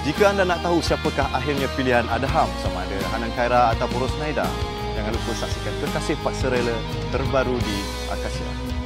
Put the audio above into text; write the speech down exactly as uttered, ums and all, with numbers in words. Jika anda nak tahu siapakah akhirnya pilihan Adham sama ada Hanan Kaira atau Rosa Naida, jangan lupa saksikan Kekasih Paksa Rela terbaru di Akasia.